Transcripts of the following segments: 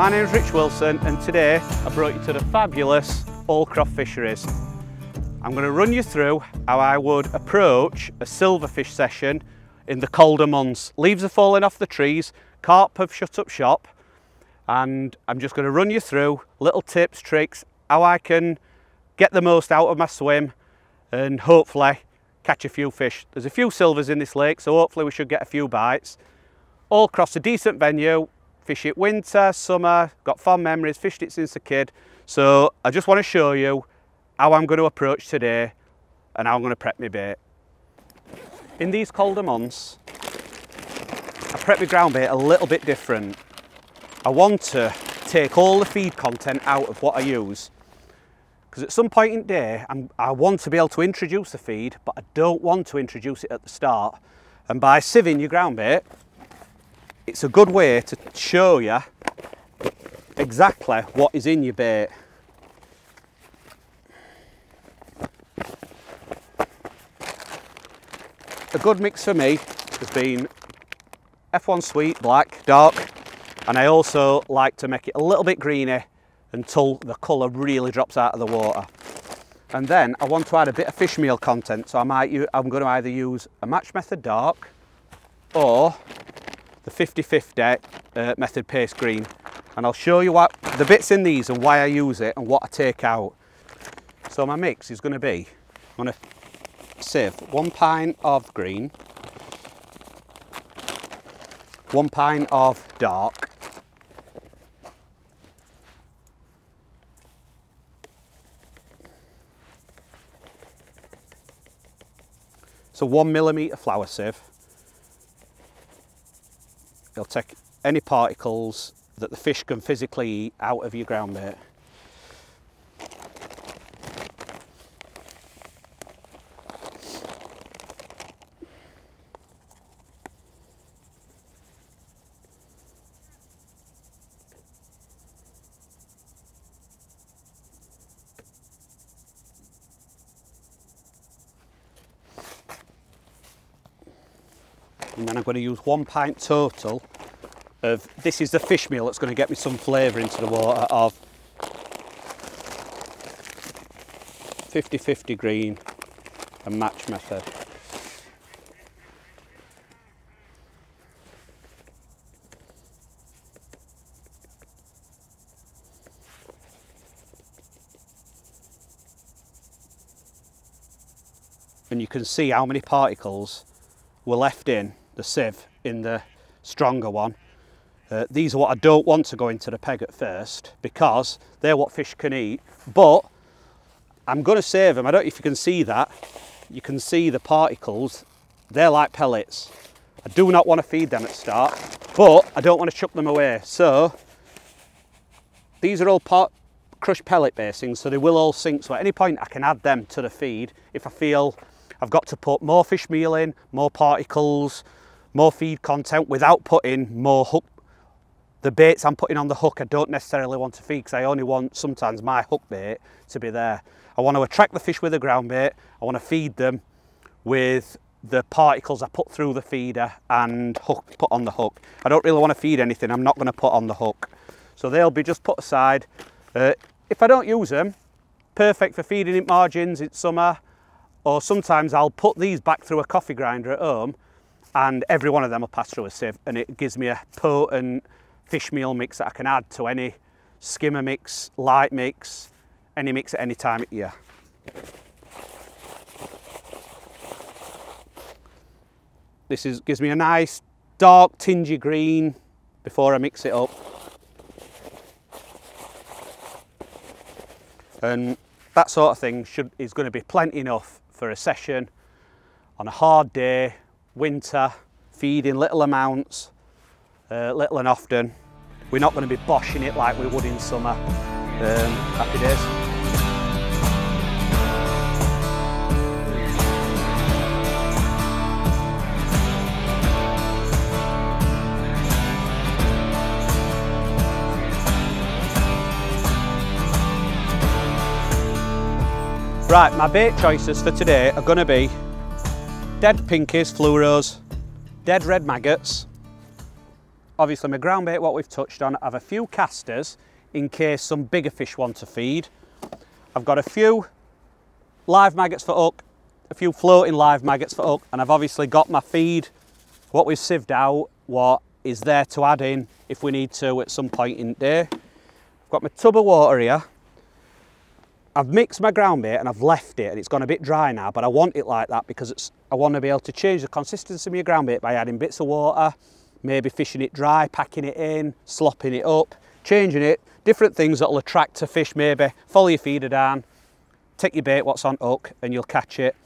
My name's Rich Wilson, and today I brought you to the fabulous Hallcroft Fisheries. I'm going to run you through how I would approach a silverfish session in the colder months. Leaves are falling off the trees, carp have shut up shop, and I'm just going to run you through little tips, tricks, how I can get the most out of my swim and hopefully catch a few fish. There's a few silvers in this lake, so hopefully we should get a few bites. Hallcroft's a decent venue. Fish it winter, summer, got fond memories, fished it since a kid. So I just want to show you how I'm going to approach today and how I'm going to prep my bait. In these colder months, I prep my ground bait a little bit different. I want to take all the feed content out of what I use, because at some point in the day, I want to be able to introduce the feed, but I don't want to introduce it at the start. And by sieving your ground bait, it's a good way to show you exactly what is in your bait. A good mix for me has been F1 sweet, black, dark, and I also like to make it a little bit greeny until the colour really drops out of the water. And then I want to add a bit of fish meal content, so I'm going to either use a match method dark or the 50/50 method paste green, and I'll show you what the bits in these and why I use it and what I take out. So my mix is going to be, I'm going to sieve 1 pint of green, 1 pint of dark, 1 millimetre flour sieve. It'll take any particles that the fish can physically eat out of your ground bait. And then I'm going to use 1 pint total of, this is the fish meal that's going to get me some flavour into the water, of 50/50 green and match method. And you can see how many particles were left in the sieve in the stronger one. These are what I don't want to go into the peg at first, because they're what fish can eat, but I'm going to save them. I don't know if you can see that. You can see the particles, they're like pellets. I do not want to feed them at start, but I don't want to chuck them away. So these are all crushed pellet basings, so they will all sink, so at any point I can add them to the feed if I feel I've got to put more fish meal in, more particles, more feed content, without putting more hook. The baits I'm putting on the hook I don't necessarily want to feed, because I only want sometimes my hook bait to be there. I want to attract the fish with the ground bait, I want to feed them with the particles I put through the feeder and put on the hook. I don't really want to feed anything I'm not going to put on the hook. So they'll be just put aside. If I don't use them, perfect for feeding in margins in summer, or sometimes I'll put these back through a coffee grinder at home, and every one of them will pass through a sieve, and it gives me a potent fish meal mix that I can add to any skimmer mix, light mix, any mix at any time of year. This gives me a nice dark tingy green before I mix it up. And that sort of thing is going to be plenty enough for a session on a hard day, winter, feeding little amounts, little and often. We're not going to be boshing it like we would in summer. Happy days. Right, my bait choices for today are going to be dead pinkies, fluoros, dead red maggots, Obviously my ground bait, what we've touched on, I have a few casters in case some bigger fish want to feed. I've got a few live maggots for hook, a few floating live maggots for hook, and I've obviously got my feed, what we've sieved out, what is there to add in if we need to at some point in the day. I've got my tub of water here. I've mixed my ground bait and I've left it, and it's gone a bit dry now, but I want it like that because I want to be able to change the consistency of your ground bait by adding bits of water, maybe fishing it dry, packing it in, slopping it up, changing it, different things that'll attract a fish maybe. Follow your feeder down, take your bait what's on hook and you'll catch it.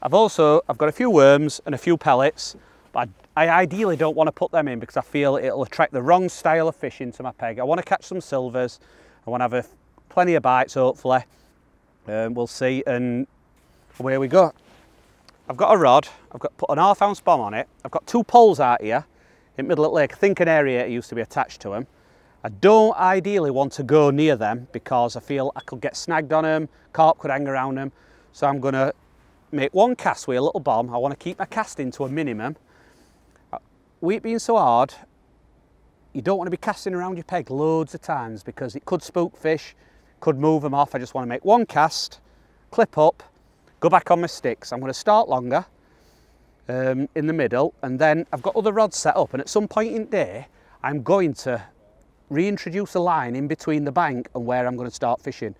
I've got a few worms and a few pellets, but I ideally don't want to put them in because I feel it'll attract the wrong style of fish into my peg. I want to catch some silvers, I want to have plenty of bites hopefully, we'll see, and away we go. I've got a rod, I've got put an ½ ounce bomb on it, I've got two poles out here in the middle of the lake, I think an aerator used to be attached to them. I don't ideally want to go near them because I feel I could get snagged on them, carp could hang around them, so I'm going to make one cast with a little bomb. I want to keep my casting to a minimum. With it being so hard, you don't want to be casting around your peg loads of times because it could spook fish, could move them off. I just want to make one cast, clip up, go back on my sticks. I'm going to start longer in the middle, and then I've got other rods set up, and at some point in the day I'm going to reintroduce a line in between the bank and where I'm going to start fishing.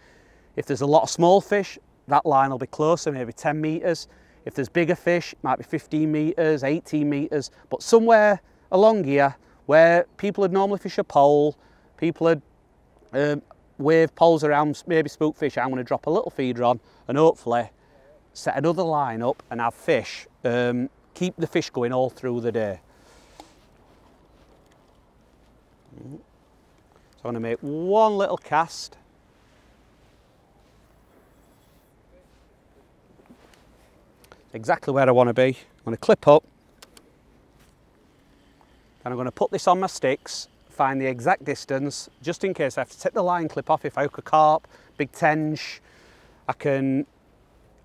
If there's a lot of small fish, that line will be closer, maybe 10 metres. If there's bigger fish, it might be 15 metres, 18 metres. But somewhere along here, where people would normally fish a pole, people would wave poles around, maybe spook fish, I'm going to drop a little feeder on and hopefully set another line up and have fish, keep the fish going all through the day. So I'm going to make one little cast. Exactly where I want to be. I'm going to clip up. And I'm going to put this on my sticks, find the exact distance, just in case I have to take the line clip off. If I hook a carp, big tench, I can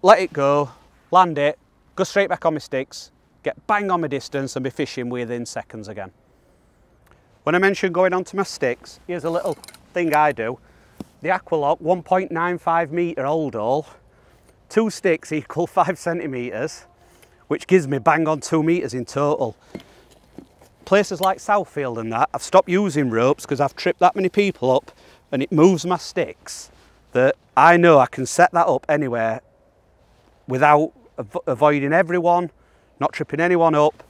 let it go, land it, go straight back on my sticks, get bang on my distance and be fishing within seconds again. When I mentioned going onto my sticks, here's a little thing I do. The Aqualock 1.95 metre old haul, 2 sticks equal 5 centimetres, which gives me bang on 2 metres in total. Places like Southfield and that, I've stopped using ropes because I've tripped that many people up and it moves my sticks, that I know I can set that up anywhere without avoiding everyone, not tripping anyone up.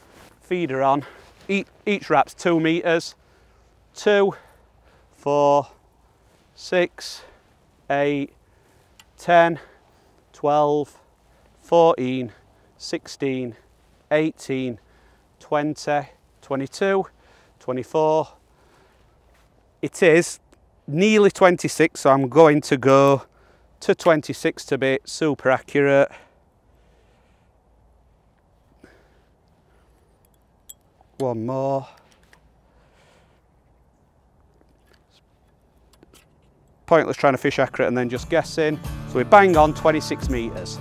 Feeder on, each wrap's 2 metres. 2, 4, 6, 8, 10, 12, 14, 16, 18, 20, 22, 24. It is nearly 26, so I'm going to go to 26 to be super accurate. One more. Pointless trying to fish accurate and then just guessing. So we bang on 26 metres.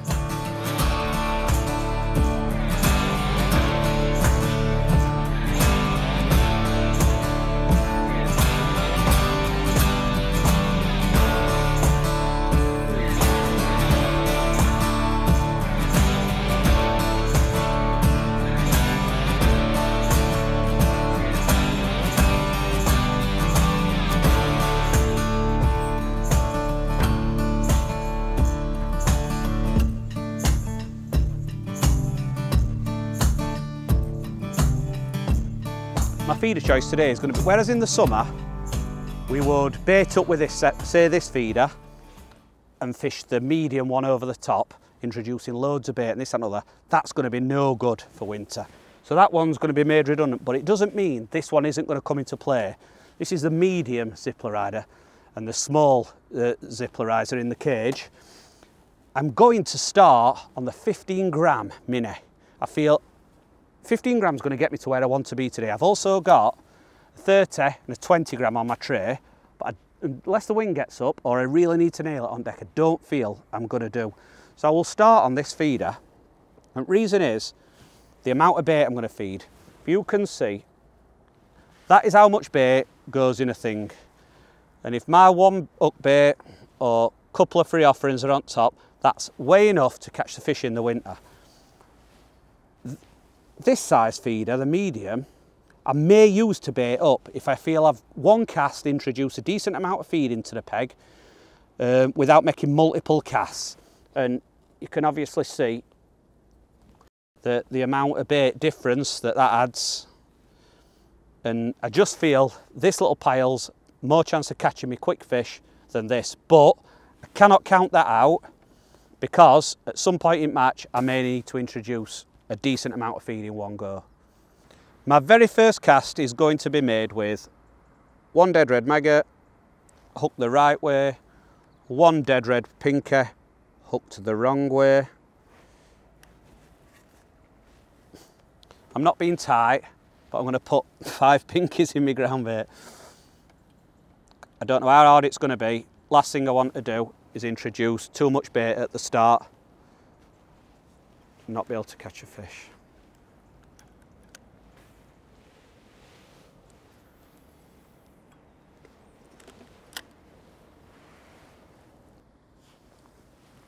Feeder choice today is going to be, whereas in the summer we would bait up with this, say this feeder, and fish the medium one over the top, introducing loads of bait and this and other, that's going to be no good for winter. So that one's going to be made redundant, but it doesn't mean this one isn't going to come into play. This is the medium Zippler rider and the small zipperizer in the cage. I'm going to start on the 15 gram mini. I feel 15 grams going to get me to where I want to be today. I've also got a 30 and a 20 gram on my tray, but unless the wind gets up or I really need to nail it on deck, I don't feel I'm going to do. So I will start on this feeder, and the reason is the amount of bait I'm going to feed. If you can see, That is how much bait goes in a thing. And if my one hook bait or couple of free offerings are on top, that's way enough to catch the fish in the winter. This size feeder, the medium, I may use to bait up if I feel I've one cast introduced a decent amount of feed into the peg without making multiple casts. And you can obviously see the amount of bait difference that adds. And I just feel this little pile's more chance of catching me quick fish than this, but I cannot count that out because at some point in March I may need to introduce a decent amount of feed in one go. My very first cast is going to be made with one dead red maggot, hooked the right way, one dead red pinker, hooked the wrong way. I'm not being tight, but I'm going to put 5 pinkies in my ground bait. I don't know how hard it's going to be. Last thing I want to do is introduce too much bait at the start and not be able to catch a fish.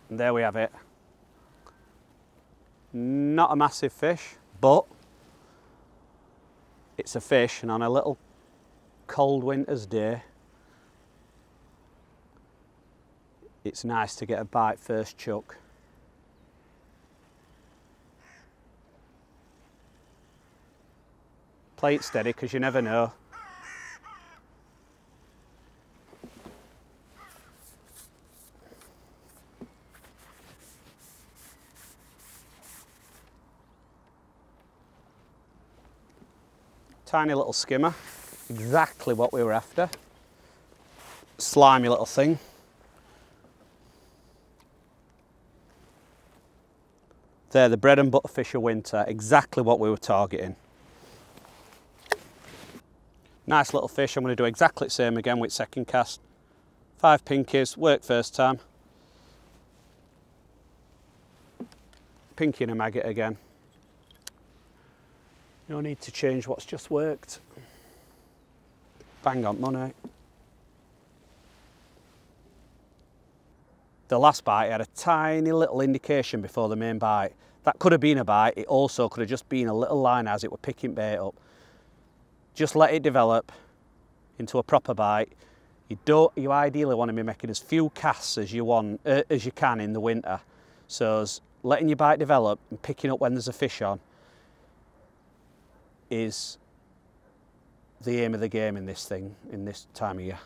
And there we have it. Not a massive fish, but it's a fish, and on a little cold winter's day, it's nice to get a bite first chuck. Play it steady, because you never know. Tiny little skimmer, exactly what we were after. Slimy little thing. They're the bread and butter fish of winter, exactly what we were targeting. Nice little fish. I'm going to do exactly the same again with second cast. 5 pinkies, work first time. Pinky and a maggot again. No need to change what's just worked. Bang on money. The last bite had a tiny little indication before the main bite. That could have been a bite, it also could have just been a little line as it were picking bait up. Just let it develop into a proper bite. You ideally want to be making as few casts as you can in the winter. So letting your bite develop and picking up when there's a fish on is the aim of the game in this thing, in this time of year.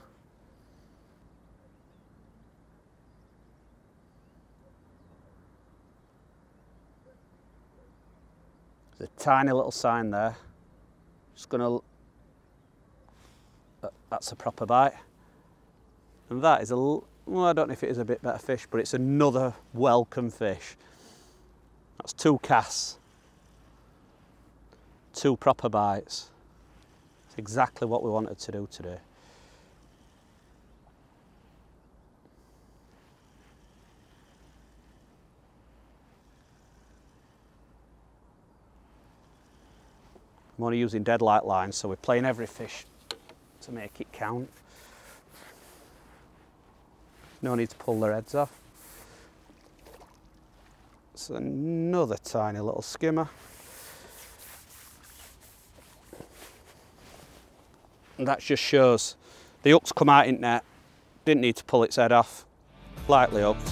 There's a tiny little sign there. Just gonna, that's a proper bite. And that is well, I don't know if it is a bit better fish, but it's another welcome fish. That's 2 casts. 2 proper bites. It's exactly what we wanted to do today. I'm only using deadlight lines, so we're playing every fish to make it count. No need to pull their heads off. It's another tiny little skimmer. And that just shows the hook's come out in net, didn't need to pull its head off, lightly hooked.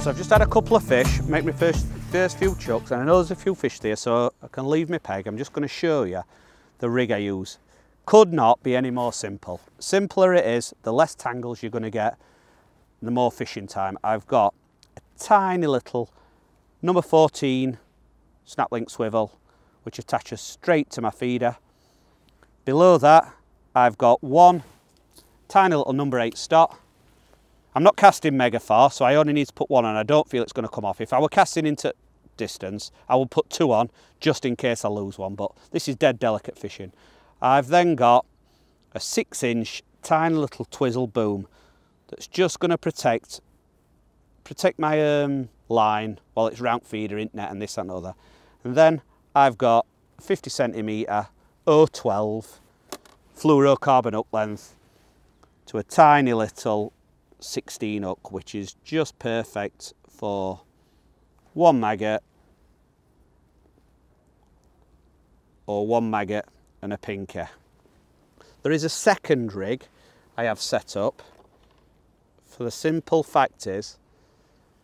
So I've just had a couple of fish, make my first few chucks, and I know there's a few fish there, so I can leave my peg. I'm just going to show you the rig I use. Could not be any more simple. Simpler it is, the less tangles you're going to get, the more fishing time. I've got a tiny little number 14 snap link swivel, which attaches straight to my feeder. Below that, I've got one tiny little number 8 stop, I'm not casting mega far, so I only need to put one on. I don't feel it's going to come off. If I were casting into distance, I would put two on just in case I lose one, but this is dead delicate fishing. I've then got a 6-inch tiny little twizzle boom that's just going to protect my line while it's round feeder, internet and this and other. And then I've got 50 centimetre 012 fluorocarbon hook length to a tiny little 16 hook, which is just perfect for one maggot or one maggot and a pinker. There is a second rig I have set up for the simple fact is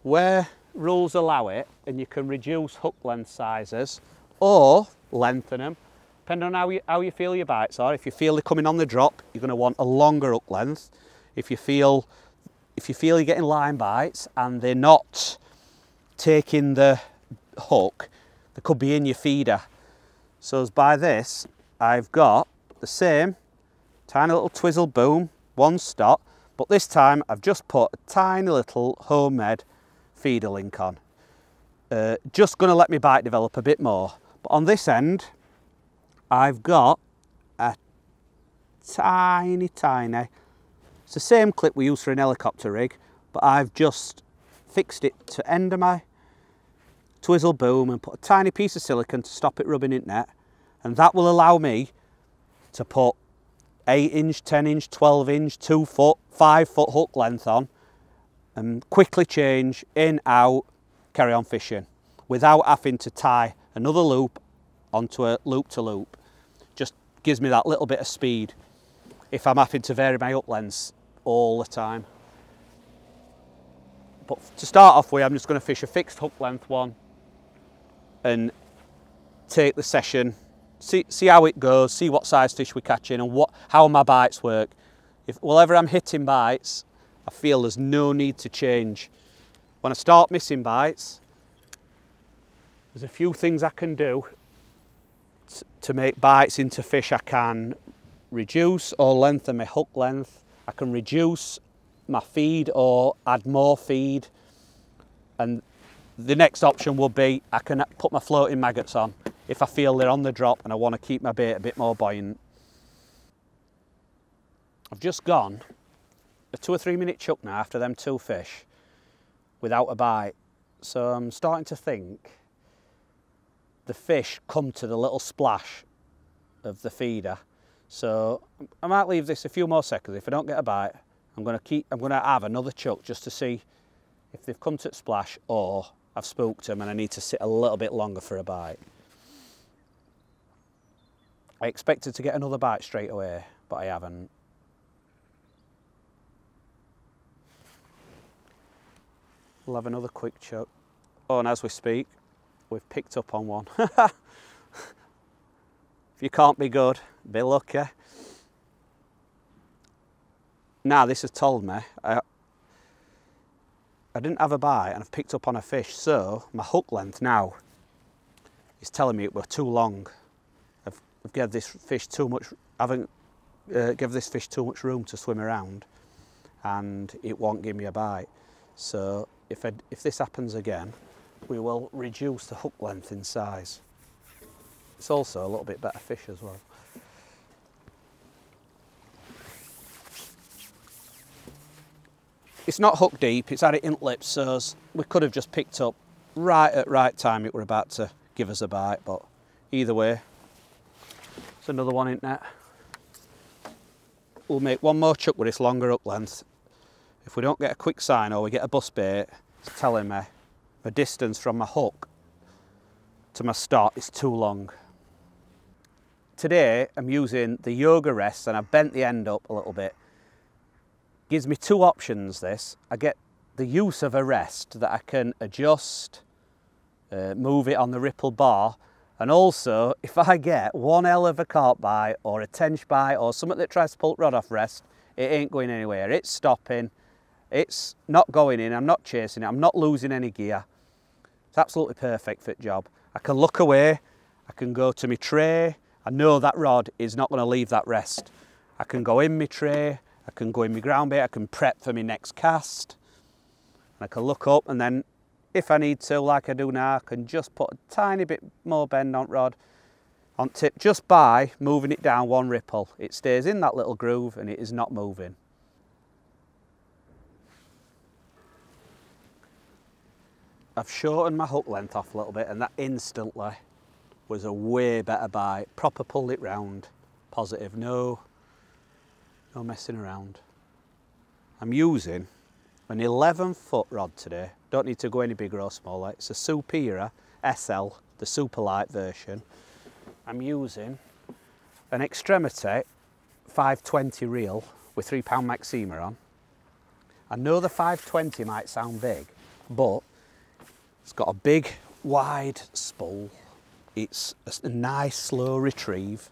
where rules allow it and you can reduce hook length sizes or lengthen them depending on how you feel your bites are. If you feel they're coming on the drop, you're going to want a longer hook length. If you feel you're getting line bites and they're not taking the hook, they could be in your feeder. So as by this, I've got the same tiny little twizzle boom, one stop, but this time I've just put a tiny little homemade feeder link on. Just going to let my bite develop a bit more. But on this end, I've got a tiny, it's the same clip we use for an helicopter rig, but I've just fixed it to end of my twizzle boom and put a tiny piece of silicone to stop it rubbing in net, and that will allow me to put 8-inch, 10-inch, 12-inch, 2-foot, 5-foot hook length on and quickly change in, out, carry on fishing without having to tie another loop onto a loop-to-loop. Just gives me that little bit of speed if I'm having to vary my hook lengths all the time. But to start off with, I'm just going to fish a fixed hook length one and take the session, see how it goes, see what size fish we're catching and how my bites work. If whenever I'm hitting bites, I feel there's no need to change. When I start missing bites, there's a few things I can do to make bites into fish. I can reduce or lengthen my hook length. I can reduce my feed or add more feed, and the next option will be I can put my floating maggots on if I feel they're on the drop and I want to keep my bait a bit more buoyant. I've just gone a 2 or 3 minute chuck now after them two fish without a bite, so I'm starting to think the fish come to the little splash of the feeder, so I might leave this a few more seconds. If I don't get a bite, I'm going to have another chuck just to see if they've come to the splash or I've spooked them and I need to sit a little bit longer for a bite. I expected to get another bite straight away, but I haven't. We'll have another quick chuck. Oh, and as we speak, we've picked up on one. If you can't be good, be lucky. Now this has told me I didn't have a bite and I've picked up on a fish, so my hook length now is telling me it were too long. I've given this fish too much. I haven't given this fish too much room to swim around, and it won't give me a bite. So if this happens again, we will reduce the hook length in size. It's also a little bit better fish as well. It's not hook deep, it's at it in lips, so we could have just picked up right at right time. It were about to give us a bite, but either way, it's another one in net. We'll make one more chuck with this longer hook length. If we don't get a quick sign or we get a bus bait, it's telling me the distance from my hook to my start is too long. Today I'm using the yoga rest and I've bent the end up a little bit. Gives me two options this. I get the use of a rest that I can adjust, move it on the ripple bar, and also if I get one hell of a carp bite or a tench bite or something that tries to pull rod off rest, it ain't going anywhere. It's stopping, it's not going in, I'm not chasing it, I'm not losing any gear. It's absolutely perfect fit job. I can look away, I can go to my tray, I know that rod is not going to leave that rest. I can go in my tray I can go in my ground bait, I can prep for my next cast, and I can look up, and then if I need to, like I do now, I can just put a tiny bit more bend on rod, on tip, just by moving it down one ripple. It stays in that little groove and it is not moving. I've shortened my hook length off a little bit, and that instantly was a way better bite. Proper pulled it round, positive, no messing around. I'm using an 11-foot rod today. Don't need to go any bigger or smaller. It's a Supera SL, the super light version. I'm using an Extremate 520 reel with 3-pound Maxima on. I know the 520 might sound big, but it's got a big, wide spool. It's a nice, slow retrieve.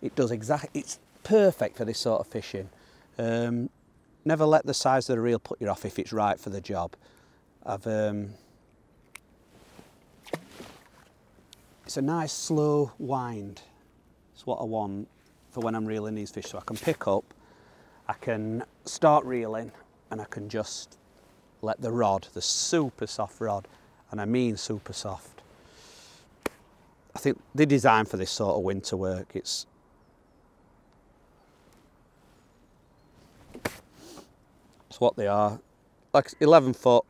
It does it's perfect for this sort of fishing. Never let the size of the reel put you off if it's right for the job. It's a nice, slow wind. It's what I want for when I'm reeling these fish. So I can pick up, I can start reeling, and I can just let the rod, the super soft rod, and I mean super soft. I think they're designed for this sort of winter work. It's what they are. Like 11 foot,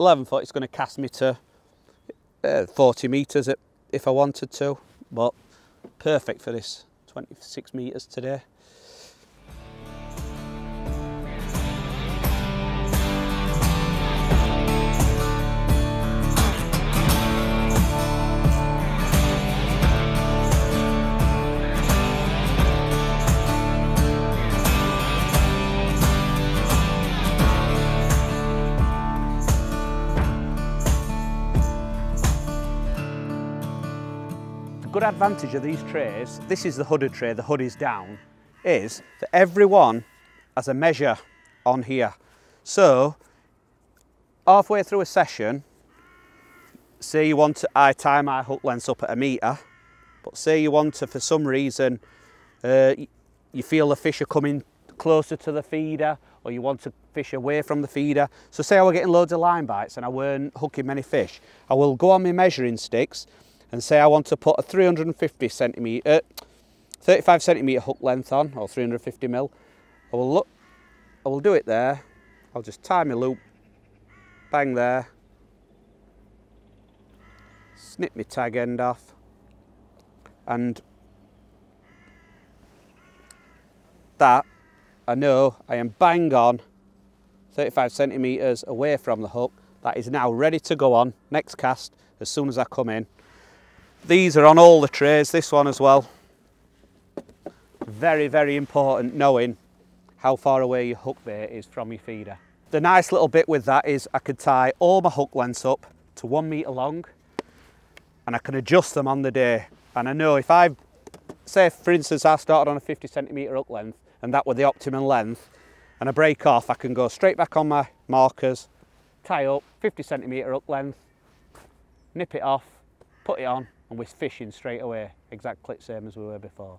it's going to cast me to 40 metres if I wanted to, but perfect for this 26 metres today. Good advantage of these trays, this is the hooded tray, the hood is down, is that everyone has a measure on here. So halfway through a session, say you want to, I tie my hook length up at 1 metre, but say you want to, for some reason, you feel the fish are coming closer to the feeder, or you want to fish away from the feeder. So say I were getting loads of line bites and I weren't hooking many fish, I will go on my measuring sticks and say I want to put a 35 centimetre hook length on, or 350 mil. I will do it there. I'll just tie my loop, bang there, snip my tag end off, and that I know I am bang on 35 centimetres away from the hook. That is now ready to go on next cast as soon as I come in. These are on all the trays, this one as well. Very, very important knowing how far away your hook bait is from your feeder. The nice little bit with that is I could tie all my hook lengths up to 1 metre long, and I can adjust them on the day. And I know if I, say for instance, I started on a 50 centimetre hook length and that were the optimum length, and I break off, I can go straight back on my markers, tie up 50 centimetre hook length, nip it off, put it on, and we're fishing straight away, exactly the same as we were before.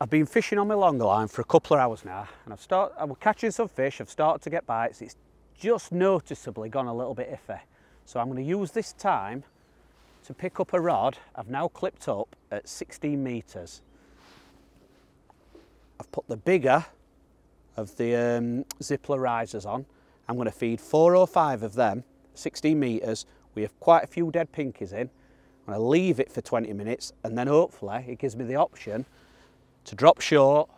I've been fishing on my longer line for a couple of hours now, and I'm catching some fish, I've started to get bites, it's just noticeably gone a little bit iffy. So I'm going to use this time to pick up a rod I've now clipped up at 16 metres. I've put the bigger of the Zippler risers on. I'm going to feed 4 or 5 of them, 16 metres. We have quite a few dead pinkies in. I leave it for 20 minutes, and then hopefully it gives me the option to drop short,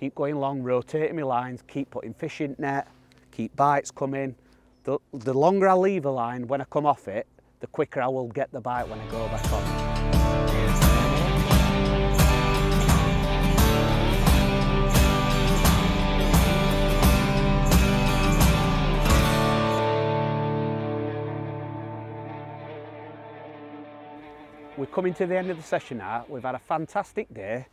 keep going long, rotating my lines, keep putting fish in net, keep bites coming. The longer I leave a line when I come off it, the quicker I will get the bite when I go back on. We're coming to the end of the session now. We've had a fantastic day.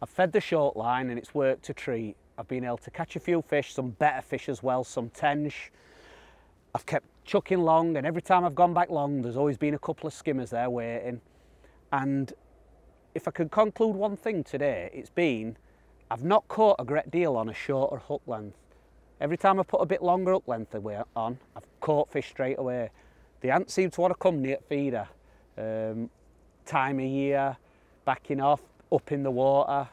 I've fed the short line and it's worked a treat. I've been able to catch a few fish, some better fish as well, some tench. I've kept chucking long, and every time I've gone back long, there's always been a couple of skimmers there waiting. And if I could conclude one thing today, it's been I've not caught a great deal on a shorter hook length. Every time I put a bit longer hook length on, I've caught fish straight away. They haven't seemed to want to come near feeder. Time of year, backing off, up in the water.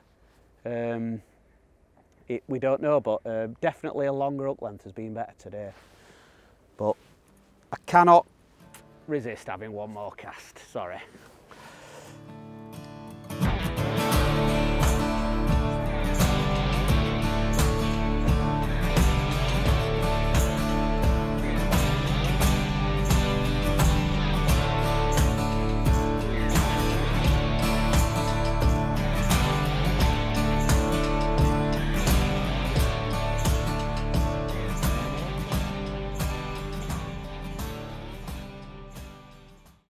We don't know, but definitely a longer hook length has been better today. But I cannot resist having one more cast, sorry.